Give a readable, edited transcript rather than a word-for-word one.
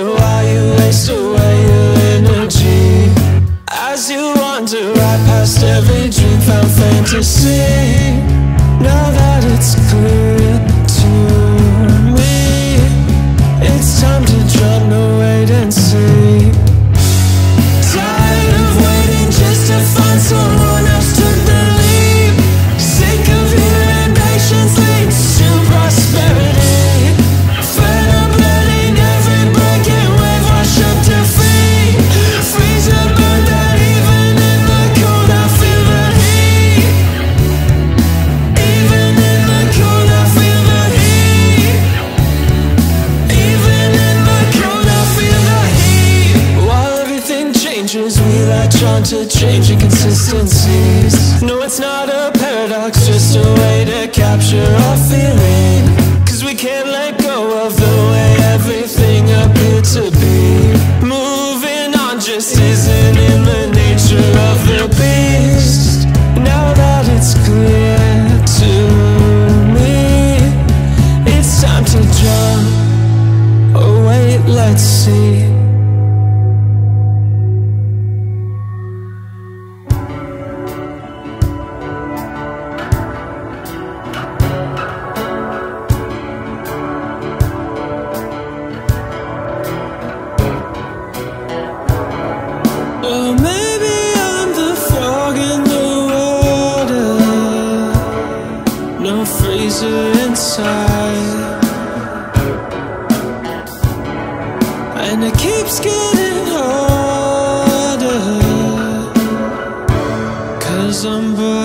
wonder why you waste away your energy, as you wander right past every dream found fantasy. Now that it's clear to me, it's time to drown the wait and see. Tired of waiting just to find someone else to believe. Sick of hearing patience leads to prosperity. To change inconsistencies. No, it's not a paradox, just a way to capture our feeling, 'cause we can't let go of the way everything appeared to be. Moving on just isn't in the nature of the beast. Now that it's clear to me, it's time to drown. Oh wait, let's see. And it keeps getting harder, 'cause I'm broke.